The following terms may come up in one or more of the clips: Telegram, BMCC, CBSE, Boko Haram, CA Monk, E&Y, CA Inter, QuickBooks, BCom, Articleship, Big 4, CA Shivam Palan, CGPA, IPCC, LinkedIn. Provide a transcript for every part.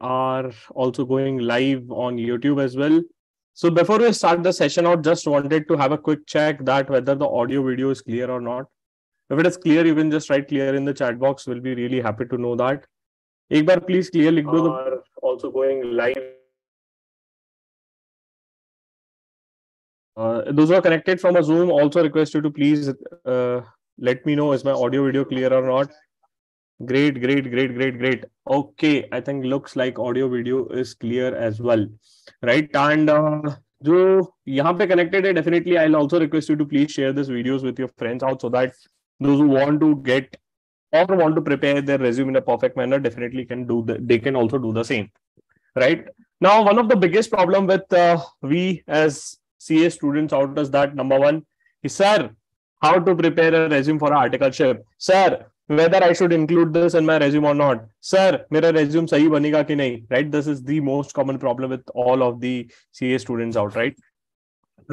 are also going live on YouTube as well. So before we start the session out, just wanted to have a quick check that whether the audio video is clear or not. If it is clear, you can just write clear in the chat box. We'll be really happy to know that. एक बार please clear लिख दो. Are also going live. Those who are connected from a Zoom also request you to please let me know, is my audio video clear or not? Great, great, great, great, great. Okay, I think looks like audio video is clear as well, right? And जो यहाँ पे connected है, definitely I'll also request you to please share this videos with your friends out so that those who want to get or want to prepare their resume in a perfect manner definitely can do that. They can also do the same, right? Now, one of the biggest problem with we as CA students out is that number one is, sir, how to prepare a resume for articleship? Sir, whether I should include this in my resume or not? Sir, मेरा resume सही बनेगा कि नहीं? Right? This is the most common problem with all of the CA students out, right?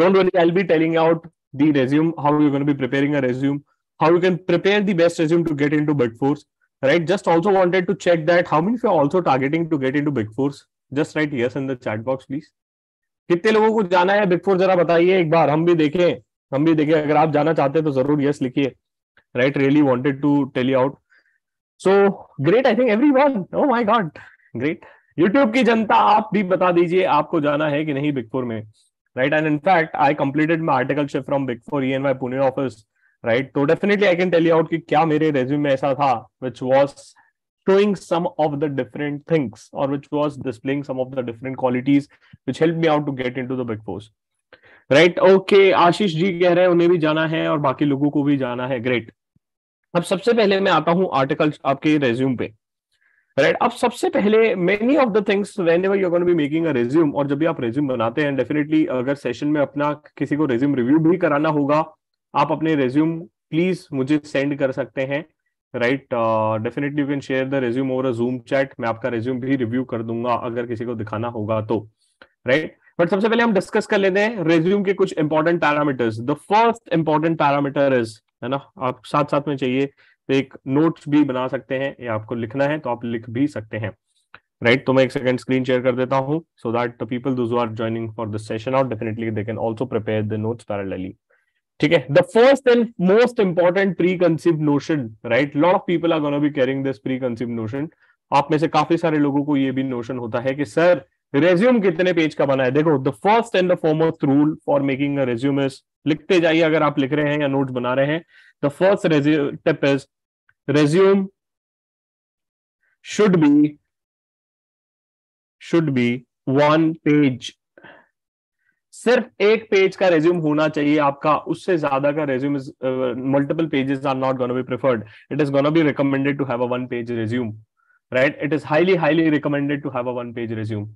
Don't worry, I'll be telling out the resume, how you're going to be preparing a resume, how you can prepare the best resume to get into Big 4, right? Just also wanted to check that how many of you are also targeting to get into Big 4? Just write yes in the chat box, please. कितने लोगों को जाना है Big 4 जरा बताइए एक बार, हम भी देखें अगर आप जाना चाहते हैं तो जरूर yes लिखिए, right? Really wanted to tell you out. So great, I think everyone. Oh my God, great. YouTube की जनता आप भी बता दीजिए आपको जाना है कि नहीं Big 4 में, right? And in fact, I completed my articleship from Big 4 E&Y Pune office. Right, so definitely I can tell you out कि क्या मेरे resume में ऐसा था which was showing some of the different things or which was displaying some of the different qualities which helped me out to get into the Big 4, right? Okay, Ashish ji कह रहे हैं उन्हें भी जाना है और बाकी लोगों को भी जाना है. Great. अब सबसे पहले मैं आता हूँ आर्टिकल आपके resume पे, right? अब सबसे पहले many of the things whenever you're going to be making a resume, और जब भी आप resume बनाते हैं definitely अगर सेशन में अपना किसी को resume review भी कराना होगा, आप अपने रेज्यूम प्लीज मुझे सेंड कर सकते हैं, right? Definitely you can share the resume over a Zoom chat. मैं आपका रेज्यूम भी रिव्यू कर दूंगा अगर किसी को दिखाना होगा तो, राइट? बट सबसे पहले हम डिस्कस कर लेते हैं रेज्यूम के कुछ important parameters. The first important parameter is, है ना, आप साथ साथ में चाहिए तो एक नोट्स भी बना सकते हैं या आपको लिखना है तो आप लिख भी सकते हैं, राइट? तो मैं एक सेकंड स्क्रीन शेयर कर देता हूँ so that the people those who are joining for this session out definitely they can also prepare the notes parallelly. ठीक है, the first and most important pre conceive notion, right? Lot of people are gonna be carrying this pre conceive notion. आप में से काफी सारे लोगों को ये भी नोशन होता है कि सर रेज्यूम कितने पेज का बना है. देखो, the first and the foremost rule for making a resume is, लिखते जाइए अगर आप लिख रहे हैं या नोट्स बना रहे हैं, the first tip is resume should be one page. सिर्फ एक पेज का रेज्यूम होना चाहिए आपका, उससे ज्यादा का resume, multiple pages are not gonna be preferred. It is gonna be recommended to have a one page resume, right? It is highly highly recommended to have a one page resume,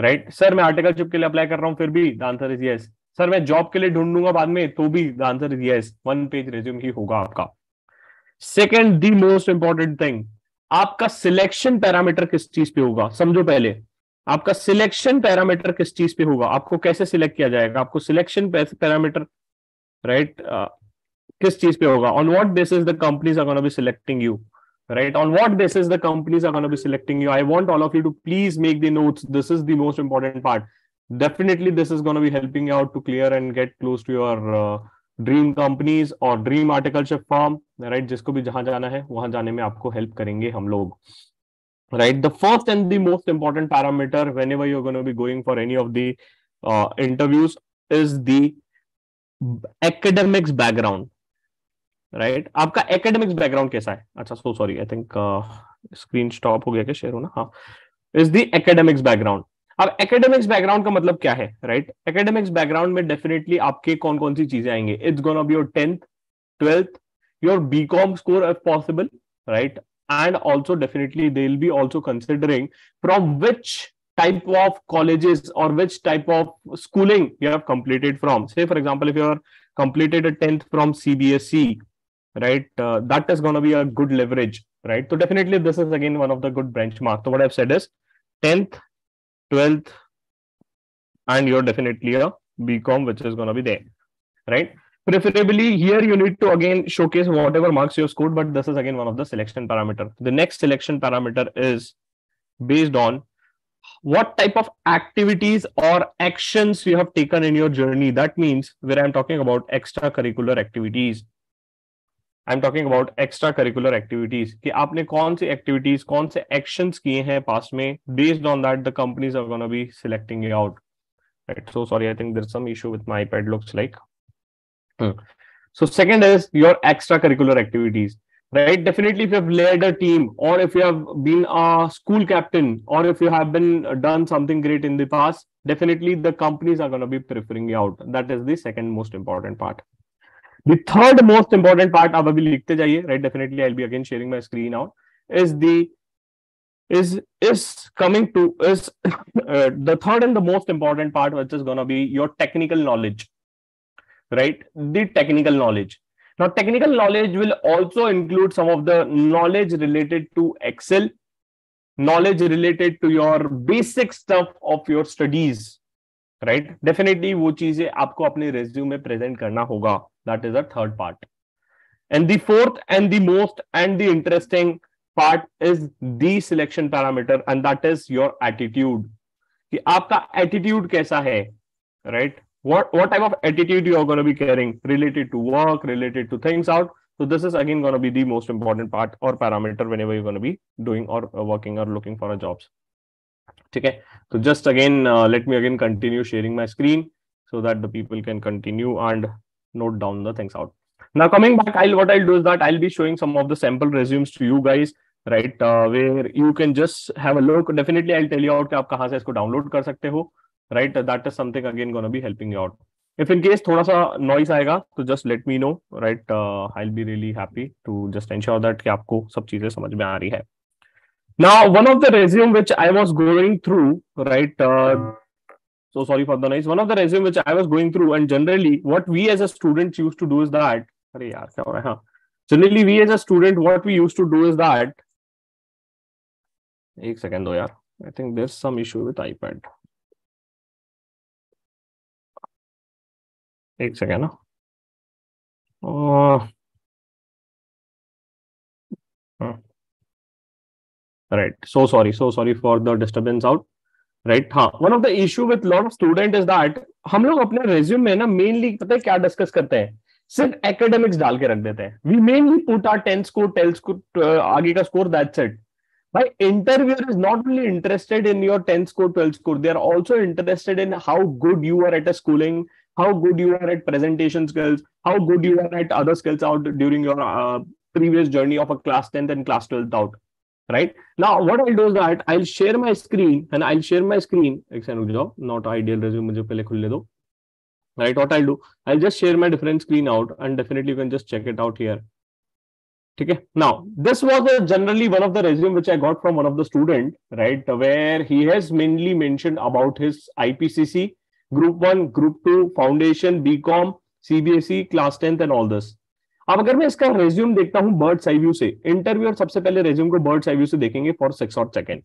right? Sir मैं articleship के लिए apply कर रहा हूँ फिर भी, the answer is yes. Sir मैं job के लिए ढूंढूंगा बाद में, तो भी the answer is yes. One page resume ही होगा आपका. Second the most important thing, आपका सिलेक्शन पैरामीटर किस चीज पे होगा. समझो पहले आपका सिलेक्शन पैरामीटर किस चीज पे होगा, आपको कैसे सिलेक्ट किया जाएगा, आपको सिलेक्शन पैरामीटर, राइट, किस चीज पे होगा. On what basis the companies are gonna be selecting you, right? On what basis the companies are gonna be selecting you. I want all of you to please make the notes. This is the most important part. Definitely this is gonna be helping out to clear and get close to your dream companies और dream articleship firm, right? जिसको भी जहां जाना है वहां जाने में आपको हेल्प करेंगे हम लोग, right? The first and the most important parameter whenever you're going to be going for any of the interviews is the academics background, right? आपका academics background कैसा है? अच्छा, so sorry, I think screen stop हो गया क्या share हो ना? हाँ, is the academics background. अब academics background का मतलब क्या है, right? Academics background में definitely आपके कौन कौन सी चीजें आएंगे. It's gonna be your 10th, 12th, your BCom score if possible, right? And also definitely they will be also considering from which type of colleges or which type of schooling you have completed from. Say for example, if you are completed a 10th from CBSE, right, that is going to be a good leverage, right? So definitely this is again one of the good benchmark. So what I've said is 10th, 12th, and you're definitely a BCom which is going to be there, right? Preferably here you need to again showcase whatever marks you have scored, but this is again one of the selection parameter. The next selection parameter is based on what type of activities or actions you have taken in your journey. That means where I'm talking about extracurricular activities, I'm talking about extracurricular activities कि आपने कौन सी activities, कौन से actions किए हैं past में. Based on that, the companies are gonna be selecting you out. Right. So sorry, I think there's some issue with my iPad. Looks like. So second is your extracurricular activities. Right. Definitely, if you have led a team, or if you have been a school captain, or if you have been done something great in the past, definitely the companies are gonna be preferring you out. That is the second most important part. The third most important part, आप अभी लिखते जाइए, right? Definitely, I'll be again sharing my screen now. The third and the most important part, which is gonna be your technical knowledge, right? The technical knowledge. Now, technical knowledge will also include some of the knowledge related to Excel, knowledge related to your basic stuff of your studies. Right definitely वो चीजें आपको अपने resume में present करना होगा. That is a third part. And the fourth and the most and the interesting part is the selection parameter, and that is your attitude कि आपका attitude कैसा है. Right, what type of attitude you are gonna be carrying related to work, related to things out. So this is again gonna be the most important part और parameter whenever you gonna be doing और working और looking for a jobs. ठीक है, तो just again let me again continue sharing my screen so that the people can continue and note down the things out. Now coming back, what I'll do is that I'll be showing some of the sample resumes to you guys, right? Where you can just have a look. Definitely I'll tell you out कि आप कहाँ से इसको download कर सकते हो. Right, that is something again gonna be helping you out. If in case थोड़ा सा नॉइज आएगा तो just let me know. Right, I'll be really happy to just ensure that कि आपको सब चीजें समझ में आ रही है. Now, one of the resume which I was going through, right? So sorry for the noise. One of the resume which I was going through, and generally, what we as a student used to do is that. अरे यार क्या हो रहा है? हाँ, generally we as a student, what we used to do is that. एक second दो यार, I think there's some issue with iPad. एक सेकेंड ना. Right, so sorry for the disturbance out. Right, हाँ, one of the issue with lot of student is that हम लोग अपने resume में ना mainly पता है क्या discuss करते हैं, सिर्फ academics डाल के रख देते हैं. We mainly put our 10 score, 12 score, आगे का score, that's it. But interviewer is not only interested in your 10 score, 12 score. They are also interested in how good you are at a schooling, how good you are at presentation skills, how good you are at other skills out during your previous journey of a class 10th and class 12th out. Right, now what I'll do is that I'll share my screen and I'll share my screen. Not ideal resume, मुझे पहले खुलने दो. Right, what I'll do, I'll just share my different screen out and definitely you can just check it out here. ठीक है, now this was generally one of the resume which I got from one of the student, right, where he has mainly mentioned about his IPCC, Group 1, Group 2, Foundation, BCom, CBSE, Class 10th and all this. अब अगर मैं इसका resume देखता हूं bird's eye view से, interviewer सबसे पहले resume को बर्ड्स आई व्यू से देखेंगे for 6 odd seconds.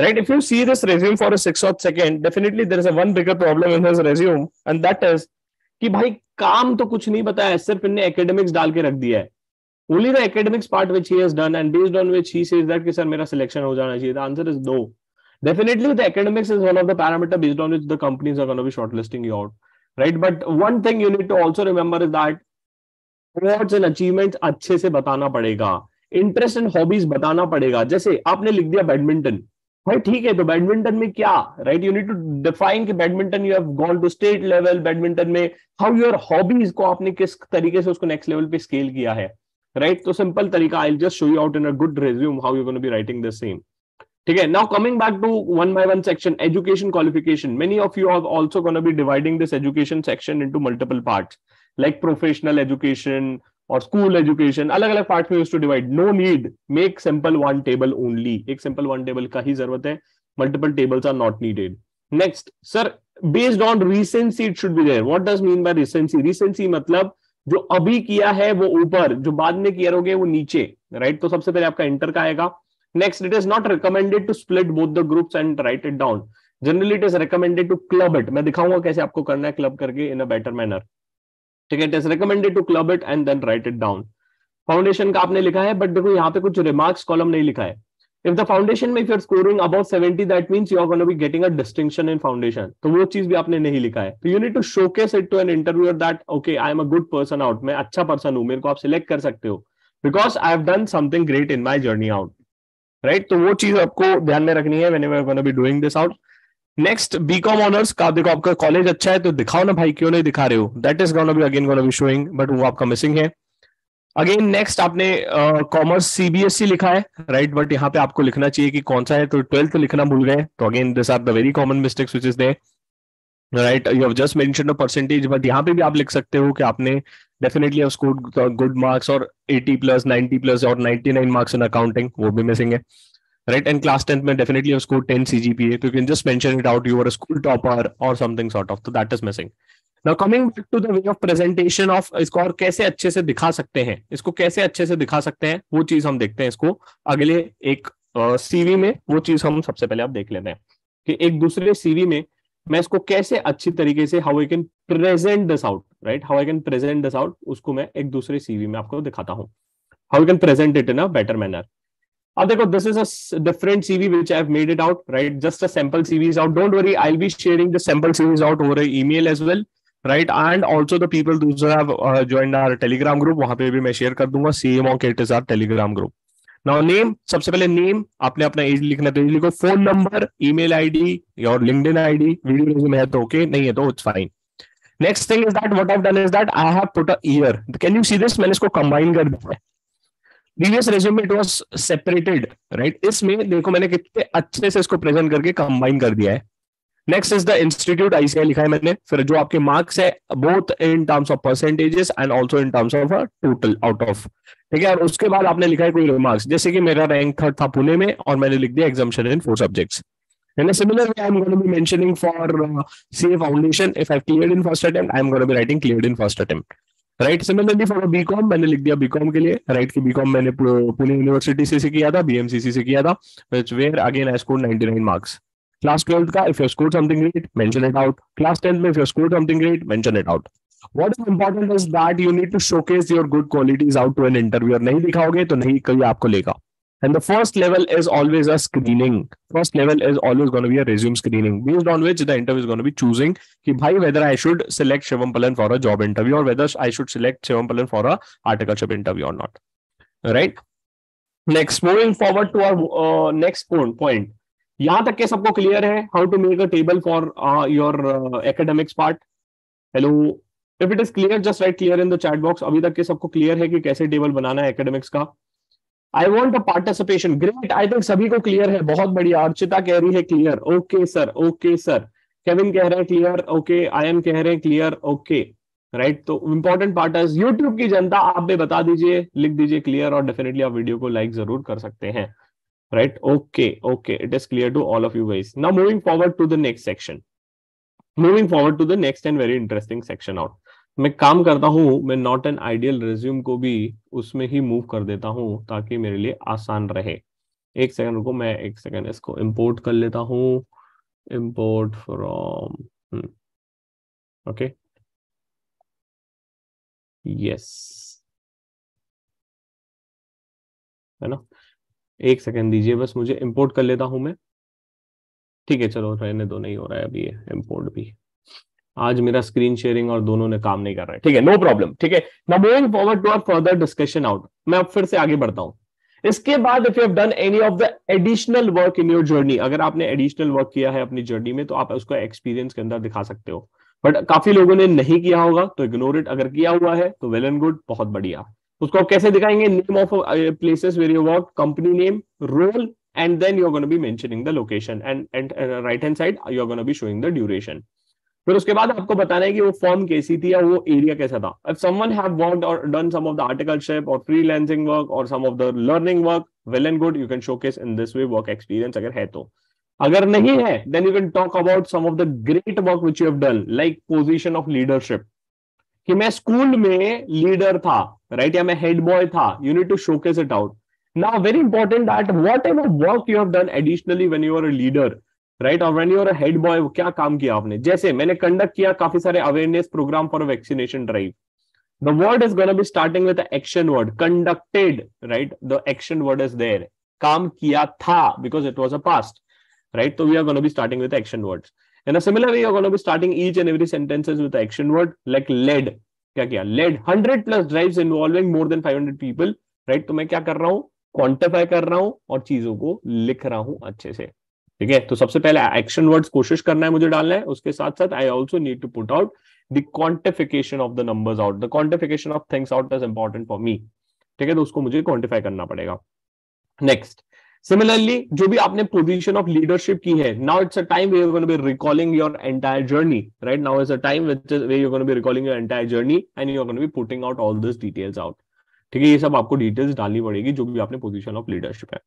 Right, if you see this resume for 6 odd seconds, definitely there is a one bigger problem in this resume, and that is कि भाई काम तो कुछ नहीं बताया, सिर्फ इनने एकेडमिक्स डाल के रख दिया है. Only the academics part which he has done and based on which he says that कि सर मेरा सिलेक्शन हो जाना चाहिए. The answer is no. Definitely the academics is one of the parameter based on which the companies are gonna to be shortlisting you out. Right, but one thing you need to also remember is that awards and achievements अच्छे से बताना पड़ेगा, interest and hobbies बताना पड़ेगा. जैसे आपने लिख दिया बैडमिंटन, भाई ठीक है, तो बैडमिंटन में क्या, right, you need to define कि badminton you have gone to state level, badminton में हाउ योर हॉबीज को आपने किस तरीके से उसको नेक्स्ट लेवल पे स्केल किया है. राइट, तो सिंपल तरीका, I will just show you out in a good resume how you gonna be writing the same. ठीक है, now coming back to one by one section, education qualification. Many of you have also gonna be dividing this education section into multiple parts like professional education or school education. अलग अलग part में used to divide. No need, make simple one table only. एक simple one table का ही जरूरत है, multiple tables are not needed. Next, sir, based on recency it should be there. What does mean by recency? Recency मतलब जो अभी किया है वो ऊपर, जो बाद में किया होगे वो नीचे. राइट, तो सबसे पहले आपका इंटर का आएगा. Next, it is not recommended to split both the groups and write it down. Generally it is recommended to club it. मैं दिखाऊंगा कैसे आपको करना है क्लब करके in a better manner. It is recommended to club it and then write it down. Foundation का आपने लिखा है, बट देखो यहाँ पे कुछ रिमार्क्स कॉलम नहीं लिखा है. If the foundation में if you're scoring above 70, that means you are going to be getting a distinction in foundation. तो वो चीज भी आपने नहीं लिखा है. तो you need to showcase it to an interviewer that okay, I am a good person out. मैं अच्छा person हूँ, मेरे को आप select कर सकते हो. Because I have done something great in my journey out. Right? तो वो चीज आपको ध्यान में रखनी है whenever you're going to be doing this out. Next, BCom honors का देखो आपका कॉलेज अच्छा है तो दिखाओ ना भाई, क्यों नहीं दिखा रहे हो? That is going to be again going to be showing, but वो आपका मिसिंग है. अगेन नेक्स्ट आपने कॉमर्स सीबीएसई लिखा है राइट, बट यहाँ पे आपको लिखना चाहिए कि कौन सा है, तो 12th लिखना भूल गए. तो again this are the very common mistakes which is there right. You have just mention the percentage, but यहाँ पे भी आप लिख सकते हो कि आपने definitely have scored good marks और 80+, 90+ और 99 मार्क्स इन अकाउंटिंग, वो भी मिसिंग है राइट. एंड क्लास 10th में डेफिनेटली हैव स्कोर्ड 10 सीजीपीए, तो you can just mention it out, you are a school topper और समथिंग सॉर्ट ऑफ, तो that is missing. Now coming back to the way of presentation of इसको और कैसे अच्छे से दिखा सकते हैं, वो चीज हम देखते हैं इसको अगले एक सीवी में. वो चीज हम सबसे पहले आप देख लेते हैं कि एक दूसरे सीवी में मैं इसको कैसे अच्छी तरीके से how I can present this out right, how I can present this out, उसको मैं एक दूसरे सीवी में आपको दिखाता हूँ how you can present it in a better manner. अब देखो this is a different CV which I have made it out right, just a sample CV is out. Don't worry, I will be sharing the sample CVs out over email as well right, and also the people join our Telegram group, वहां पे भी मैं share कर दूंगा, CA Monk Telegram group. Now name, सबसे पहले name आपने अपना एज लिखना है तो एज लिखो, phone number, email ID, your LinkedIn ID, video resume है तो ओके, नहीं है तो it's fine. Next thing is that what I have done is that I have put a year. Can you see this? मैंने इसको combine कर दिया है. Previous resume it was separated right, इसमें देखो मैंने कितने अच्छे से इसको प्रेजेंट करके कंबाइन कर दिया है. Next is the institute, ICI लिखा है मैंने. फिर जो आपके मार्क्स है both in terms of percentages and also in terms of total out of, ठीक है. और उसके बाद आपने लिखा है कोई रिमार्क्स, जैसे कि मेरा रैंक 3rd था पुणे में और मैंने लिख दिया exemption in 4 subjects. Similar way I am going to be mentioning for CA foundation, if I cleared in first attempt I am going to be writing cleared in first attempt right. Similarly for BCom मैंने लिख दिया BCom के लिए right, की BCom मैंने Pune university से किया था, बीएमसीसी से किया था, which where again I scored 99 marks. Class 12th का if you scored something great, mention it out. Class 10th में if you scored something great, mention it out. What is important is that you need to showcase your good qualities out to an interviewer. नहीं दिखाओगे तो नहीं कोई आपको लेगा. And the first level is always a screening. First level is always going to be a resume screening, based on which the interviewer is going to be choosing कि भाई whether I should select Shivam Palan for a job interview or whether I should select Shivam Palan for a articleship interview or not. Right? Next, moving forward to our next point. यहां तक के सबको clear है how to make a table for your academics part? Hello, if it is clear just write clear in the chat box. अभी तक के सबको clear है कि कैसे टेबल बनाना है एकेडमिक्स का? I want a participation, great, I think सभी को क्लियर है, बहुत बढ़िया. अर्चिता कह रही है clear, okay sir, okay sir. Kevin कह रहे हैं क्लियर, ओके. आई एम कह रहे हैं क्लियर, ओके राइट. तो इंपॉर्टेंट पार्ट है, यूट्यूब की जनता आप भी बता दीजिए, लिख दीजिए क्लियर, और डेफिनेटली आप वीडियो को लाइक जरूर कर सकते हैं right. Okay, it is clear to all of you guys. Now moving forward to the next and very interesting section out. मैं काम करता हूँ, मैं not an ideal resume को भी उसमें ही move कर देता हूँ ताकि मेरे लिए आसान रहे. एक सेकंड रुको, मैं एक सेकंड इसको import कर लेता हूँ. Import from okay, yes, है ना, एक सेकेंड दीजिए बस, मुझे इंपोर्ट कर लेता हूं मैं. ठीक है, चलो रहने दो, नहीं हो रहा है अभी ये इंपोर्ट भी. आज मेरा स्क्रीन शेयरिंग और दोनों ने काम नहीं कर रहा है, ठीक है, नो प्रॉब्लम. ठीक है, now moving forward to our further discussion out. मैं अब फिर से आगे बढ़ता हूँ. इसके बाद if you have done any of the additional work in your journey, अगर आपने एडिशनल वर्क किया है अपनी जर्नी में तो आप उसको एक्सपीरियंस के अंदर दिखा सकते हो, बट काफी लोगों ने नहीं किया होगा तो इग्नोर इट. अगर किया हुआ है तो वेल एंड गुड, बहुत बढ़िया. उसको आप कैसे दिखाएंगे? Name of places where you work, company name, role, and then you are gonna be mentioning the location, and right hand side you are gonna be showing the duration. फिर उसके बाद आपको बताना है कि वो फॉर्म कैसी थी या वो एरिया कैसा था. इफ समवन हैव वर्कड और done some of the articleship और फ्रीलांसिंग वर्क और some of the learning work, well and good, you can showcase in this way work experience अगर है तो. अगर नहीं है then you can talk about some of the great work which you have done, like position of leadership, कि मैं school में leader था राइट, या मैं हेड बॉय था. You need to showcase it out. Now very important that whatever work you have done additionally when you are a leader right, और when you are a head boy, क्या काम किया आपने. जैसे मैंने conduct किया काफी सारे awareness program for vaccination drive. The word is gonna be starting with action word, conducted right, the action word is there. काम किया था, because it was a past, right? So we are going to be starting with action words. In a similar way, you are going to be starting each and every sentences with action word, like led. क्या किया? Led 100 plus drives involving more than 500 people, right? तो मैं क्या कर रहा हूँ? Quantify कर रहा हूँ और चीजों को लिख रहा हूँ अच्छे से. ठीक है, तो सबसे पहले एक्शन वर्ड्स कोशिश करना है मुझे डालना है, उसके साथ साथ I also need to put out the quantification of the numbers out, the quantification of things out is important for me. ठीक है, तो उसको मुझे क्वांटिफाई करना पड़ेगा. नेक्स्ट, सिमिलरली जो भी आपने पोजीशन ऑफ लीडरशिप की है, now it's a time way you are going to be recalling your entire journey, right? Now is a time way you are going to be recalling your entire journey and you are going to be putting out all this details out. ठीक है, ये सब आपको details डालनी पड़ेगी जो भी आपने पोजीशन ऑफ लीडरशिप है.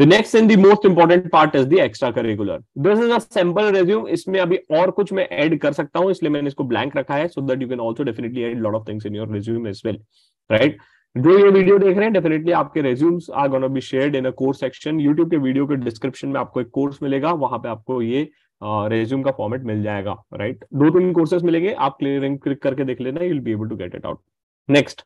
The next and the most important part is the extra curricular. This is a sample resume. इसमें अभी और कुछ मैं ऐड कर सकता हूँ, इसलिए मैंने इसको ब्लैंक रखा है, so that you can also definitely add lot of things in your resume as well, right? जो ये वीडियो देख रहे हैं डेफिनेटली आपके resumes are gonna be shared in a course section. YouTube के वीडियो के डिस्क्रिप्शन में आपको एक कोर्स मिलेगा, वहां पे आपको ये रेज्यूम का फॉर्मेट मिल जाएगा, राइट? 2-3 कोर्सेस मिलेंगे, आप क्लिक करके देख लेना, you will be able to get it out. Next,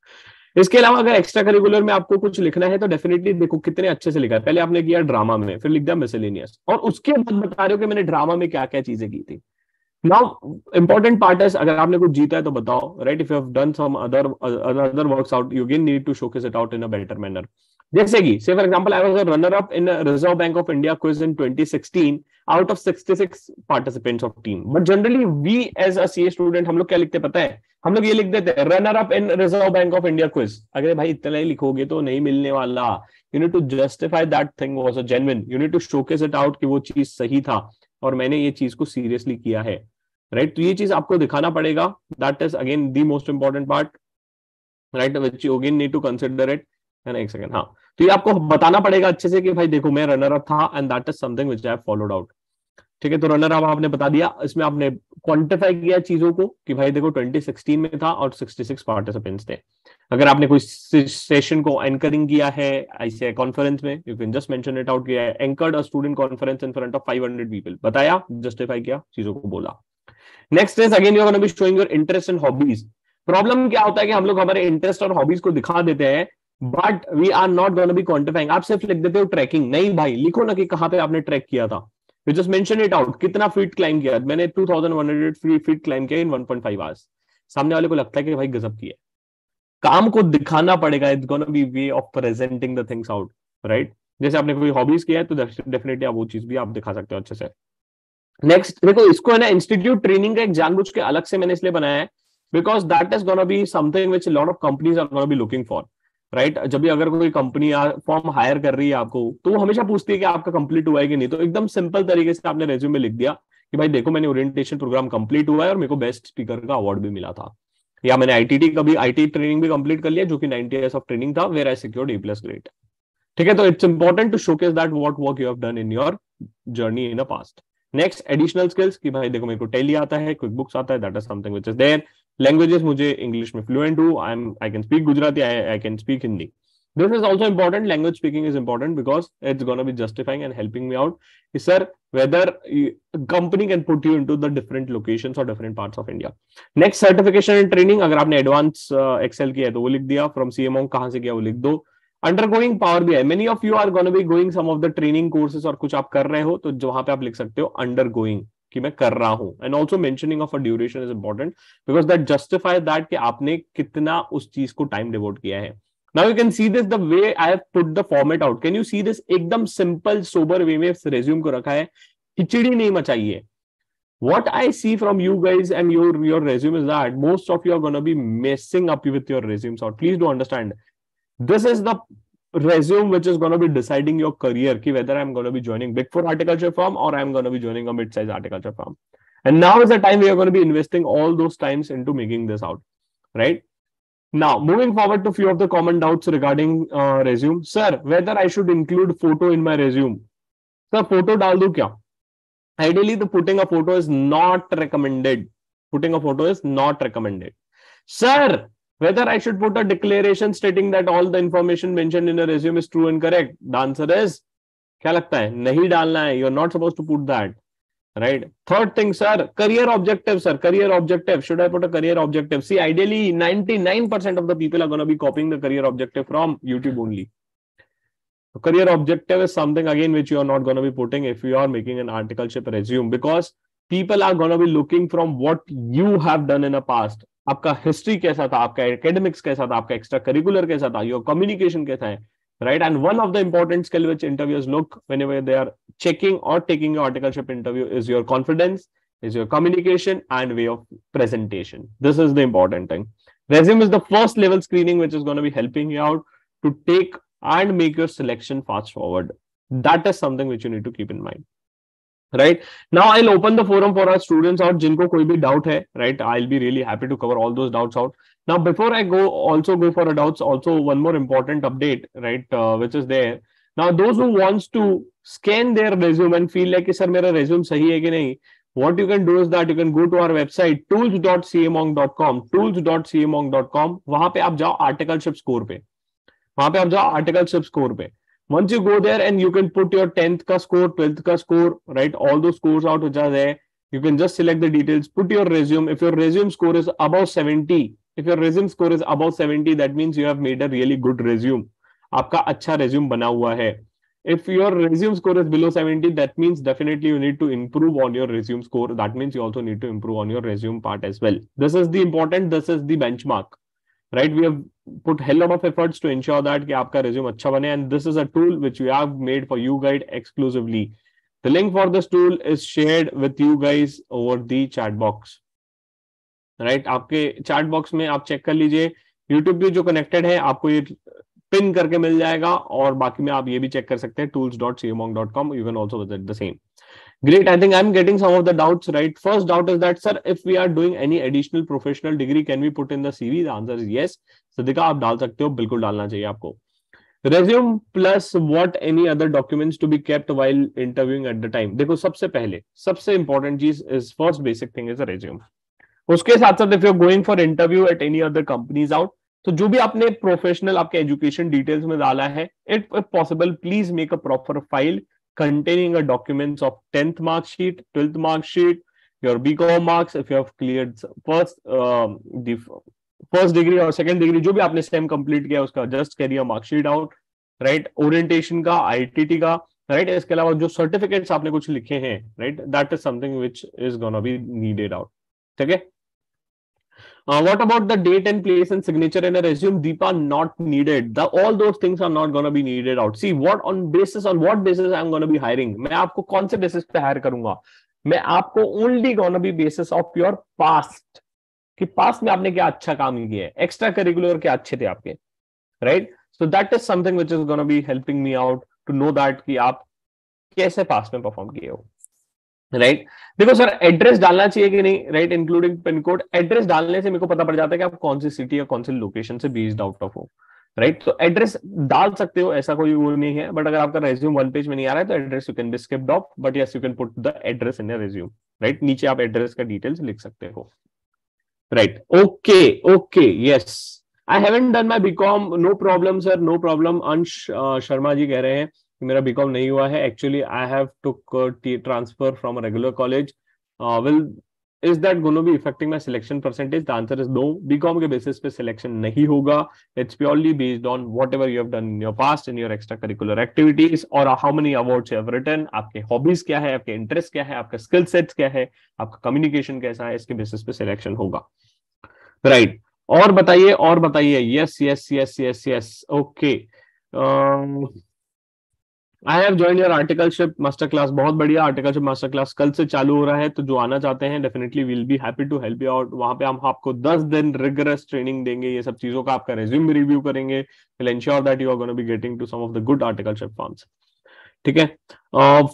इसके अलावा अगर एक्स्ट्रा करिकुलर में आपको कुछ लिखना है तो डेफिनेटली देखो कितने अच्छे से लिखा है. पहले आपने किया ड्रामा में, फिर लिख दिया मिसेलेनियस, और उसके बाद बता रहे हो कि मैंने ड्रामा में क्या क्या चीजें की थी. नाउ इंपॉर्टेंट पार्ट है, अगर आपने कुछ जीता है तो बताओ, right? If you have done some other works out you gain need to showcase it out in a better manner. जैसे कि से for example I was a runner up in Reserve Bank of India quiz in 2016 out of 66 participants of team. But generally we as a CA student हम लोग क्या लिखते पता है? हम लोग ये लिख देते हैं runner up in Reserve Bank of India quiz. अगर भाई इतना ही लिखोगे तो नहीं मिलने वाला. You need to justify that thing was a genuine, you need to showcase it out कि वो चीज सही था और मैंने ये चीज को सीरियसली किया है, राइट? तो ये चीज आपको दिखाना पड़ेगा. That is again the most important part, right? Which you again need to consider it. And एक सेकंड, हाँ, तो ये आपको बताना पड़ेगा अच्छे से कि भाई देखो मैं रनर अप था and that is something which I have followed out. ठीक है, तो रनर अप आपने बता दिया, इसमें आपने क्वांटिफाई किया चीजों को कि भाई देखो 2016 में था और 66 पार्टिसिपेंट्स थे. अगर आपने कोई सेशन को एंकरिंग किया है आईसीआई कॉन्फ्रेंस में, you can just mention it out किया है, anchored a student conference in front of 500 people, बताया, जस्टिफाई किया, चीजों को बोला. Next is again you are gonna be showing your interest and hobbies. Problem क्या होता है कि हम लोग हमारे इंटरेस्ट और हॉबीज को दिखा देते हैं but we are not gonna be quantifying. आप सिर्फ लिख देते हो ट्रैकिंग, नहीं भाई, लिखो ना कि कहाँ पे आपने ट्रैक किया था. You just mention it out. कितना फीट क्लाइम किया? मैंने 2100 फीट क्लाइम किया in 1.5 hours. सामने वाले को लगता है कि भाई गजब की है. काम को दिखाना पड़ेगा. It's gonna be way of presenting the things out, right? जैसे आपने कोई हॉबीज किया है तो डेफिनेटली आप वो चीज भी आप दिखा सकते हो अच्छे से. नेक्स्ट देखो, इसको है ना इंस्टीट्यूट ट्रेनिंग का एक जानबूझ के अलग से मैंने इसलिए बनाया है because that is gonna be something which lot of companies are gonna be looking for, right? जब भी अगर कोई कंपनी फॉर्म हायर कर रही है आपको तो वो हमेशा पूछती है कि आपका कंप्लीट हुआ है कि नहीं. तो एकदम सिंपल तरीके से आपने रेज्यूमे लिख दिया कि भाई देखो मैंने ओरिएंटेशन प्रोग्राम कंप्लीट हुआ है और मेरे को बेस्ट स्पीकर का अवार्ड भी मिला था, या मैंने आईटी ट्रेनिंग भी कंप्लीट कर लिया जो कि 90 डेज ऑफ ट्रेनिंग था, where I secured A+ grade. ठीक है, तो it's important to showcase that what work you have done in your journey in a past. Next, additional skills कि भाई देखो मेरे को टैली आता है, क्विक बुक्स आता है, that is something which is there. Languages, मुझे इंग्लिश में फ्लुएंट हूँ, I can speak Gujarati, I can speak Hindi. This is also important. Language speaking is important because it's gonna be justifying and helping me out sir whether company can put you into the different locations और different parts of India. Next, certification and training. अगर आपने advance Excel किया है तो वो लिख दिया. From CA monk कहाँ से किया वो लिख दो. Undergoing Power BI, many of you are gonna be going some of the training courses और कुछ आप कर रहे हो तो वहां पे आप लिख सकते हो अंडरगोइंग कि मैं कर रहा हूं. And also mentioning of a duration is important because that justify that कि आपने कितना उस चीज को टाइम डिवोट किया है. Now you can see this the way I have put the format out. Can you see this? एकदम simple sober way में रेज्यूम को रखा है, खिचड़ी नहीं मचाइए. What I see from you guys and your resume is that most of you are going to be messing up with your resumes out. Please do understand. This is the resume which is going to be deciding your career, ki whether I'm going to be joining Big 4 Articleship firm or I'm going to be joining a mid-sized Articleship firm. And now is the time we are going to be investing all those times into making this out, right? Now, moving forward to few of the common doubts regarding resume. Sir, whether I should include photo in my resume? Sir, photo dal do kya? Ideally, the putting a photo is not recommended. Putting a photo is not recommended. Sir, whether I should put a declaration stating that all the information mentioned in a resume is true and correct? The answer is, क्या लगता है? नहीं डालना है. You are not supposed to put that, right? Third thing, sir, career objective. Sir, career objective. Should I put a career objective? See, ideally, 99% of the people are going to be copying the career objective from YouTube only. So career objective is something again which you are not going to be putting if you are making an articleship resume, because people are going to be looking from what you have done in the past. आपका history कैसा था, आपका academics कैसा था, आपका extra curricular कैसा था, your communication कैसा है, right? And one of the important skill which interviewers look whenever they are checking or taking your articleship interview is your confidence, is your communication and way of presentation. This is the important thing. Resume is the first level screening which is going to be helping you out to take and make your selection fast forward. That is something which you need to keep in mind. Right now I'll open the forum for our students out jinko koi bhi doubt hai, right? I'll be really happy to cover all those doubts out. Now before I go for a doubts, also one more important update, right, which is there. Now those who wants to scan their resume and feel like sir mera resume sahi hai ki nahi, what you can do is that you can go to our website tools.camonk.com, tools.camonk.com. wahan pe aap jao articleship score pe, wahan pe aap jao articleship score pe. Once you go there and you can put your 10th ka score, 12th ka score, right? All those scores out which are there. You can just select the details, put your resume. If your resume score is above 70, if your resume score is above 70, that means you have made a really good resume. Aapka acha resume bana hua hai. If your resume score is below 70, that means definitely you need to improve on your resume score. That means you also need to improve on your resume part as well. This is the important, this is the benchmark. Right, we have put hell lot of efforts to ensure that कि आपका resume अच्छा बने, and this is a tool which we have made for you guys exclusively. The link for this tool is shared with you guys over the chat box. Right, आपके chat box में आप check कर लीजिए, YouTube पे जो connected है आपको ये pin करके मिल जाएगा, और बाकी में आप ये भी check कर सकते हैं tools.camonk.com. You can also visit the same. Great, I think I'm getting some of the doubts right. First doubt is that sir, if we are doing any additional professional degree, can we put in the CV? The answer is yes. Siddiqa, आप डाल सकते हो, बिल्कुल डालना चाहिए आपको. Resume plus what any other documents to be kept while interviewing at the time. देखो सबसे पहले, सबसे important चीज is first basic thing is a resume. उसके साथ साथ if you're going for interview at any other companies out, तो जो भी आपने professional आपके education details में डाला है, if possible please make a proper file containing a documents of 10th mark sheet, 12th mark sheet, your BCom marks, if you have cleared first the first degree or second degree, जो भी आपने STEM complete किया उसका just carry a mark sheet out, right? Orientation का, ITT का, right? इसके अलावा जो certificates आपने कुछ लिखे हैं, right? That is something which is gonna be needed out. ठीक है? What about the date and place and signature in a resume? Deepa, not needed. All those things are not going to be needed out. See, on what basis I'm going to be hiring? मैं आपको कौन से basis पे hire करूँगा? मैं आपको only going to be basis of your past. कि past में आपने क्या अच्छा काम किया है? Extra curricular क्या अच्छे थे आपके? Right? So that is something which is going to be helping me out to know that कि आप कैसे past में perform किए हो. राइट, देखो सर एड्रेस डालना चाहिए कि नहीं, right? Including pin code. Address डालने से मेरे को पता पड़ जाता है कि आप कौन सी सिटी या कौन सी लोकेशन से बेस्ड आउट ऑफ हो, राइट? तो एड्रेस डाल सकते हो, ऐसा कोई वो नहीं है. बट अगर आपका रेज्यूम वन पेज में नहीं आ रहा है तो address you can be skipped off, but yes you can put the address in your resume, right? नीचे आप एड्रेस का डिटेल्स लिख सकते हो, right? Okay okay, yes, I haven't done my BCom. No problem sir, no problem. Ansh Sharma जी कह रहे हैं मेरा बीकॉम नहीं हुआ है. Actually I have took transfer from regular college. Will is that gonna be affecting my selection percentage? The answer is no. BCom के basis पे selection नहीं होगा. It's purely based on whatever you have done in your past, in your extra curricular activities, और how many awards you have written, आपके hobbies क्या है, आपके interest क्या है, आपका स्किल सेट्स क्या है, आपका कम्युनिकेशन कैसा है, इसके बेसिस पे सिलेक्शन होगा, राइट? और बताइए, और बताइए. Yes yes yes yes yes, okay. I have joined your articleship master class. बहुत बढ़िया, articleship master class कल से चालू हो रहा है, तो जो आना चाहते हैं definitely we'll be happy to help you out. वहाँ पे हम आपको 10 दिन rigorous training देंगे, ये सब चीजों का आपका resume review करेंगे. We'll ensure that you are going to be getting to some of the good articleship forms. ठीक है?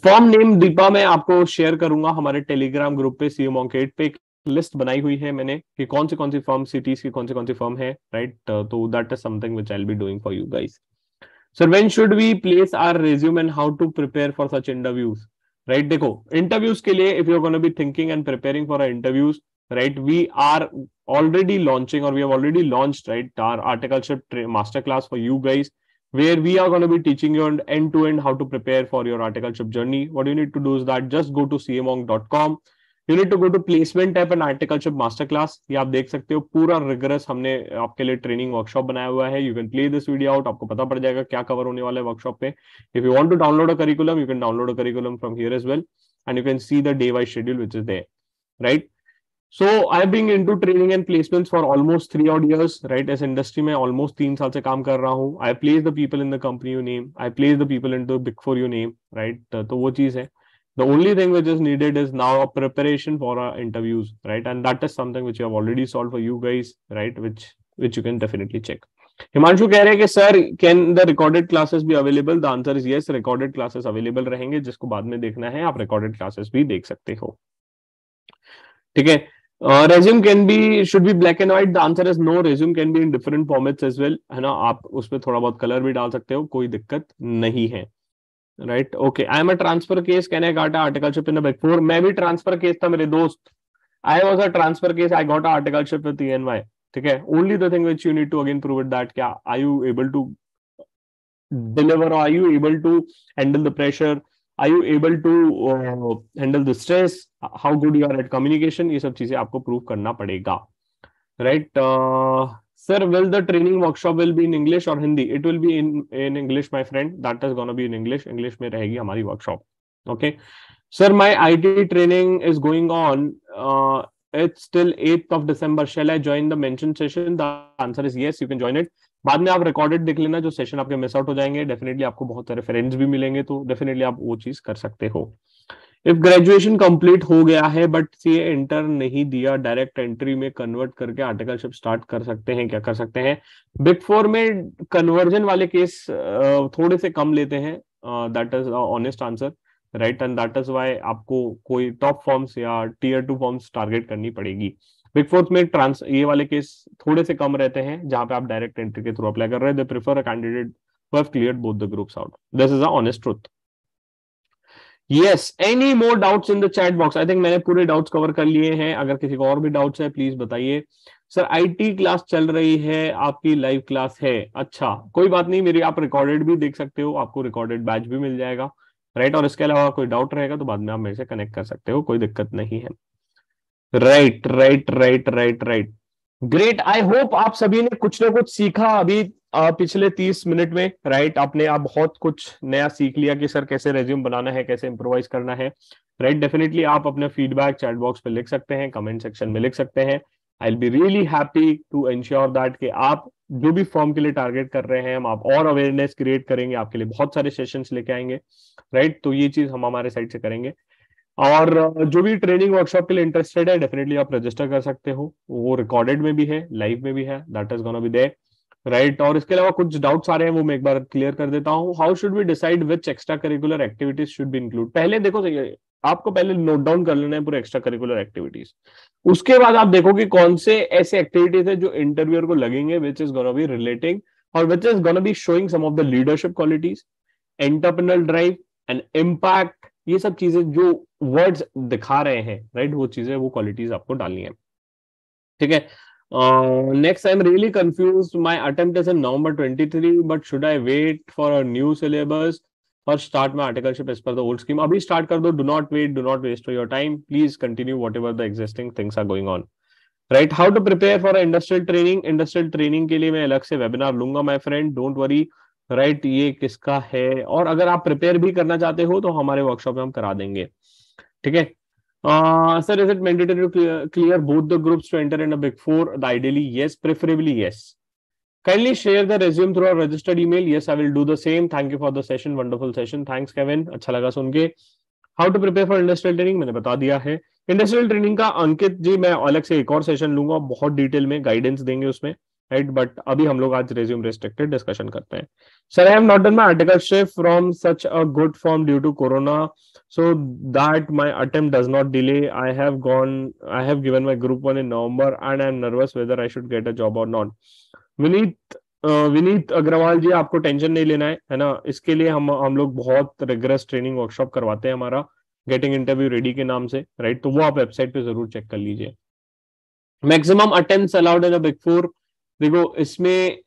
Form name दीपा मैं आपको share करूँगा हमारे Telegram group पे, CA Monk 8 पे लिस्ट बनाई हुई है मैंने कि कौन सी फर्म सिटीज की कौन सी फर्म है, राइट? तो that is something which I will be doing for you guys. So when should we place our resume and how to prepare for such interviews, right? देखो interviews के लिए, if you're going to be thinking and preparing for our interviews, right? We are already launching, or we have already launched, right, our articleship masterclass for you guys, where we are going to be teaching you on end-to-end how to prepare for your articleship journey. What you need to do is that just go to camonk.com. You need to go to placement type and articleship master class. ये आप देख सकते हो पूरा rigorous हमने आपके लिए training workshop बनाया हुआ है। You can play this video out, आपको पता पड़ जाएगा क्या कवर होने वाला है वर्कशॉप पे। If you want to download a curriculum, you can download a curriculum from here as well and you can see the day wise schedule which is there, right. So I have been into training and placements for almost 3 odd years, right? As industry में almost 3 साल से काम कर रहा हूँ। I place the people in the company you name, I place the people into Big 4 you name, right? तो वो चीज़ है। The only thing which is needed is now a preparation for our interviews, right? And that is something which I have already solved for you guys, right? Which you can definitely check. Himanshu कह रहे हैं कि sir can the recorded classes भी available? The answer is yes, recorded classes available रहेंगे। जिसको बाद में देखना है आप रिकॉर्डेड क्लासेस भी देख सकते हो, ठीक है। Resume can be should be black and white? The answer is no, resume can be in different formats as well, है ना। आप उसमें थोड़ा बहुत कलर भी डाल सकते हो, कोई दिक्कत नहीं है, right. Okay, I am a transfer case, can I got a articleship in the big 4? मैं भी ट्रांसफर केस था मेरे दोस्त, I was a transfer case, I got a articleship with E&Y, ठीक है। Only the thing which you need to again prove it that क्या are you able to deliver, are you able to handle the pressure, Are you able to handle the stress? How good you are at communication? ये सब चीजें आपको prove करना पड़ेगा, right? Sir, will the training workshop will be in English or Hindi? It will be in English, my friend. That is gonna be in English. English में रहेगी हमारी workshop, okay? Sir, my IT training is going on. It's still 8th of December. Shall I join the mentioned session? The answer is yes. You can join it. बाद में आप recorded देख लेना, जो session आपके मिस आउट हो जाएंगे। Definitely आपको बहुत सारे फ्रेंड्स भी मिलेंगे, तो डेफिनेटली आप वो चीज कर सकते हो। इफ ग्रेजुएशन कंप्लीट हो गया है बट सीए इंटर नहीं दिया, डायरेक्ट एंट्री में कन्वर्ट करके आर्टिकलशिप स्टार्ट कर सकते हैं क्या? कर सकते हैं। बिग 4 में कन्वर्जन वाले केस थोड़े से कम लेते हैं, that is honest answer, right. And that is why आपको कोई टॉप फॉर्म्स या Tier 2 फॉर्म्स टारगेट करनी पड़ेगी। बिग 4 में ये वाले केस थोड़े से कम रहते हैं जहां पे आप डायरेक्ट एंट्री के थ्रू अप्लाई कर रहे हैं। They prefer a candidate who have cleared both the groups out, this is a honest truth. Yes, any more doubts in the chat box? I think मैंने पूरे डाउट्स कवर कर लिए हैं। अगर किसी को और भी डाउट्स है प्लीज बताइए। सर आईटी क्लास चल रही है, आपकी लाइव क्लास है? अच्छा, कोई बात नहीं, मेरी आप रिकॉर्डेड भी देख सकते हो, आपको रिकॉर्डेड बैच भी मिल जाएगा, राइट। और इसके अलावा कोई डाउट रहेगा तो बाद में आप मेरे से कनेक्ट कर सकते हो, कोई दिक्कत नहीं है, right right right right right. Great, I hope आप सभी ने कुछ ना कुछ सीखा अभी पिछले 30 मिनट में, राइट। आपने आप बहुत कुछ नया सीख लिया कि सर कैसे रेज्यूम बनाना है, कैसे इम्प्रोवाइज करना है, राइट। डेफिनेटली आप अपने फीडबैक चैट बॉक्स पे लिख सकते हैं, कमेंट सेक्शन में लिख सकते हैं। I will be really happy to ensure that कि आप जो भी फॉर्म के लिए टारगेट कर रहे हैं हम आप और अवेयरनेस क्रिएट करेंगे, आपके लिए बहुत सारे सेशंस लेके आएंगे, राइट। तो ये चीज हम हमारे साइड से करेंगे। और जो भी ट्रेनिंग वर्कशॉप के लिए इंटरेस्टेड है डेफिनेटली आप रजिस्टर कर सकते हो, वो रिकॉर्डेड में भी है, लाइव में भी है, that is gonna be there, right. और इसके अलावा कुछ डाउट्स आ रहे हैं वो मैं एक बार क्लियर कर देता हूँ। How should we decide which extra curricular activities should be include? पहले देखो, आपको पहले नोट डाउन कर लेना है पूरे एक्स्ट्रा करिकुलर एक्टिविटीज, उसके बाद आप देखो कि कौन से ऐसे एक्टिविटीज है जो इंटरव्यूअर को लगेंगे which is gonna be relating और which is gonna be showing some of the leadership qualities, entrepreneurial drive and impact. ये सब चीजें जो वर्ड्स दिखा रहे हैं, राइट, वो चीजें, वो क्वालिटीज आपको डालनी है, ठीक है। Next, I am really confuse, my attempt is in November 23 but should I wait for a new syllabus और start my articleship as per the old scheme? अभी स्टार्ट कर दो, do not wait, do not waste your time, please continue whatever the existing things are going on, right. How to prepare for industrial training? Industrial training के लिए मैं अलग से webinar लूंगा my friend, don't worry, right ये किसका है। और अगर आप प्रिपेयर भी करना चाहते हो तो हमारे वर्कशॉप में हम करा देंगे, ठीक है। Sir is it mandatory to clear both the groups to enter in a big 4? The ideally yes, preferably yes. Kindly share the resume through our registered email. Yes, I will do the same. Thank you for the session, wonderful session. Thanks Kevin, अच्छा लगा सुन के। How to prepare for industrial training मैंने बता दिया है। Industrial training का अंकित जी मैं अलग से एक और सेशन लूंगा, बहुत डिटेल में गाइडेंस देंगे उसमें, राइट। बट अभी हम लोग आज रेज्यूम रेस्ट्रिक्टेड डिस्कशन करते हैं। Sir I have not done my articleship from such a good form due to corona so that my attempt does not delay. I have given my Group 1 in November and I am nervous whether I should get a job और not. Vineet Agarwal ji आपको tension नहीं लेना है ना। इसके लिए हम लोग बहुत रिगरस ट्रेनिंग वर्कशॉप करवाते हैं हमारा गेटिंग इंटरव्यू रेडी के नाम से, राइट। तो वो आप वेबसाइट पे जरूर चेक कर लीजिए। Maximum attempts allowed in a big 4, देखो इसमें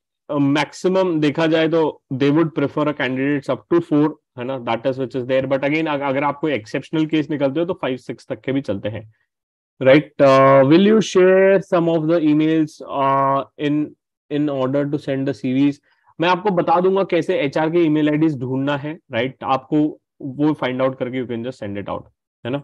मैक्सिमम देखा जाए तो they would prefer a candidates up to 4, है ना, that is which is there. But again अगर आप कोई एक्सेप्शनल केस निकलते हो तो 5-6 तक के भी चलते हैं, Right. Will you share some of the emails in order to send the CVs? मैं आपको बता दूंगा कैसे HR के ईमेल आईडीज ढूंढना है, राइट right? आपको वो फाइंड आउट करके you can just send it out, है ना?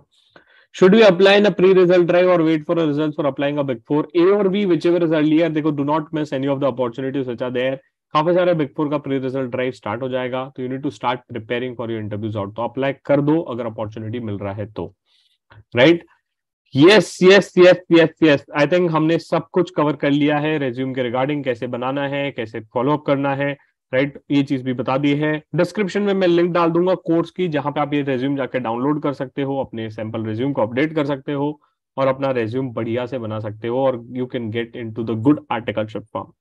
Should we apply in a pre-result drive or wait for the results for applying a Big 4? A or B, whichever is earlier. देखो, do not miss any of the opportunities which are there. काफी सारे Big 4 का pre-result drive start हो जाएगा, तो you need to start preparing for your interviews out. तो apply कर दो अगर opportunity मिल रहा है तो, right? Yes yes yes yes yes, I think हमने सब कुछ कवर कर लिया है रेज्यूम के रिगार्डिंग, कैसे बनाना है, कैसे फॉलोअप करना है, राइट right? ये चीज भी बता दी है। डिस्क्रिप्शन में मैं लिंक डाल दूंगा कोर्स की, जहां पे आप ये रेज्यूम जाकर डाउनलोड कर सकते हो, अपने सैंपल रेज्यूम को अपडेट कर सकते हो और अपना रेज्यूम बढ़िया से बना सकते हो, और you can get into the good articleship form.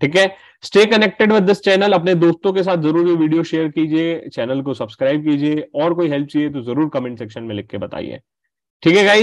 ठीक है, stay connected with this channel, अपने दोस्तों के साथ जरूर ये वीडियो शेयर कीजिए, चैनल को सब्सक्राइब कीजिए, और कोई हेल्प चाहिए तो जरूर कमेंट सेक्शन में लिख के बताइए। ठीक है गाइस।